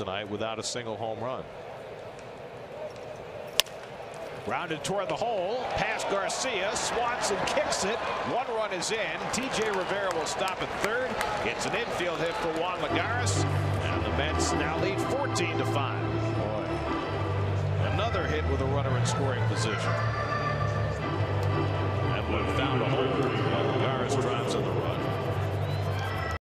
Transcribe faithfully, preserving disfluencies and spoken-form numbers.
tonight without a single home run. Rounded toward the hole, past Garcia. Swanson kicks it. One run is in. T J. Rivera will stop at third. It's an infield hit for Juan Lagares, and the Mets now lead fourteen to five. Another hit with a runner in scoring position. That would have found a hole.